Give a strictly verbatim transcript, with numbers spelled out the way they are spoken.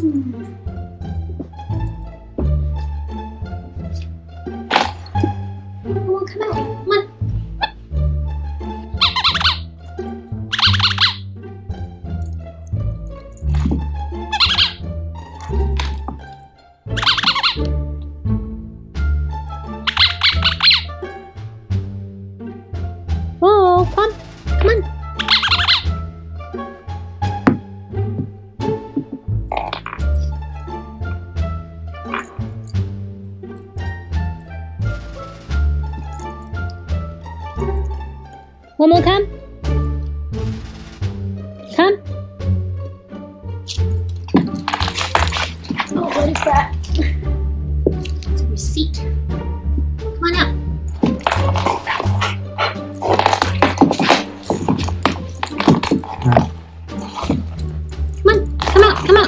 One more time. Come. Oh, what is that? It's a receipt. Come on out. Come on, come out, come out.